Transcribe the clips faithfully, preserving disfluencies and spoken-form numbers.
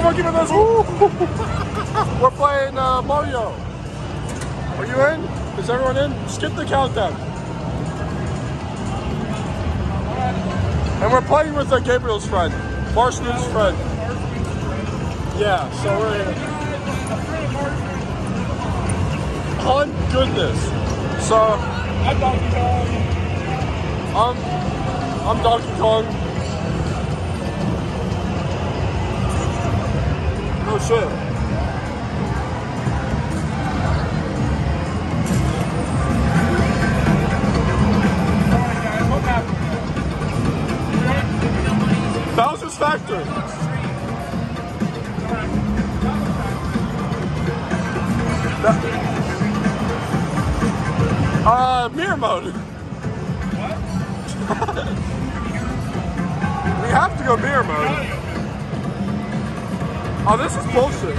Super Monkey Brothers. We're playing uh, Mario. Are you in? Is everyone in? Skip the countdown. And we're playing with uh, Gabriel's friend, Marston's friend. Yeah, so we're in. On goodness. So I'm Donkey Kong. I'm I'm Donkey Kong. Oh shit. Bowser's Factory. Uh, mirror mode. What? We have to go mirror mode. Oh, this is bullshit.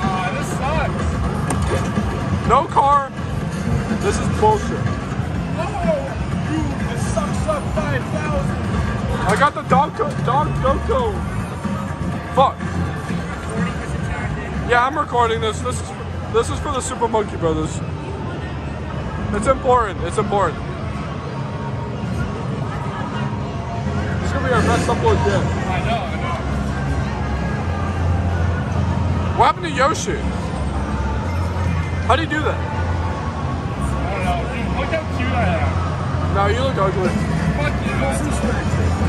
Uh, this sucks. No car. This is bullshit. Oh, dude, this sucks up five thousand. I got the Donko, Don Donko. Fuck. Yeah, I'm recording this. This is for, this is for the Super Monkey Brothers. It's important. It's important. This is gonna be our best upload yet. I know. I know. What happened to Yoshi? How do you do that? I don't know. Look how cute I am. No, you look ugly. Fuck you. The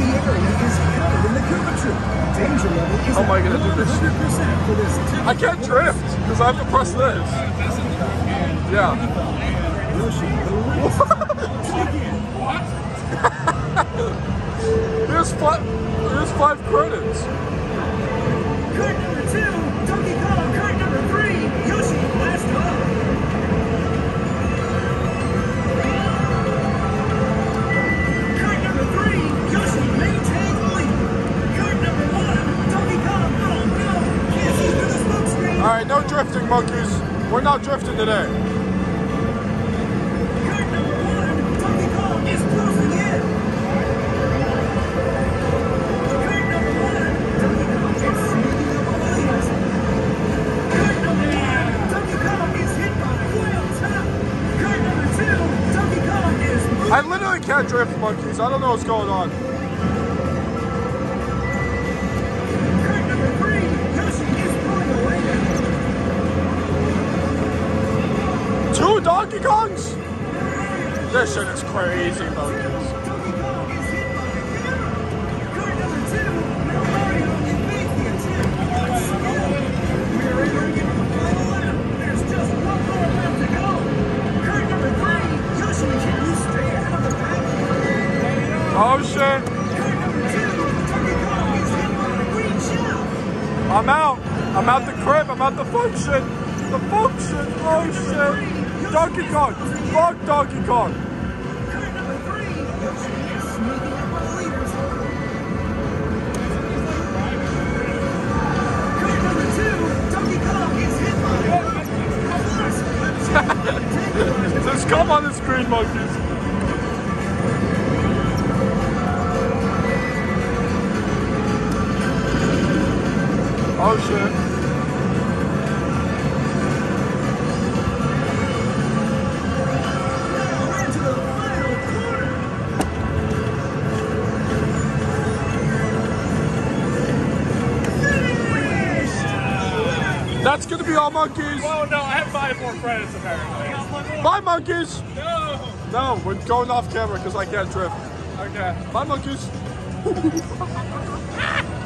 area is higher than the curvature. Danger level is oh my god, I do this shit. I can't drift because I have to press this. Yeah. What? Here's five. Here's five credits. Credit number two. Donkey Kong, card number three, Yoshi, last one. Card number three, Yoshi, maintain lead. Card number one, Donkey Kong, go, go. Yes, he's through the smoke screen. Alright, no drifting, monkeys. We're not drifting today. Card number one, Donkey Kong is closing in. Card number one, Donkey Kong is sneaking up on the leaders. I literally can't drift, monkeys. I don't know what's going on. Card number three, Yoshi is pulling away now. Two Donkey Kongs? This shit is crazy, monkeys. Donkey Kong is hit by a car. Card number two, no Mario can make the attempt. Let's go. We're entering into the final lap. There's just one more lap to go. Card number three, Yoshi can use straight. Oh shit! I'm out! I'm out the crib! I'm out the function! The function! Oh shit! Donkey Kong! Fuck Donkey Kong! Just come on the screen, monkeys! Oh shit. That's gonna be all monkeys. Well, no, I have five more credits apparently. Bye, monkeys. No. No, we're going off camera because I can't drift. Okay. Bye, monkeys.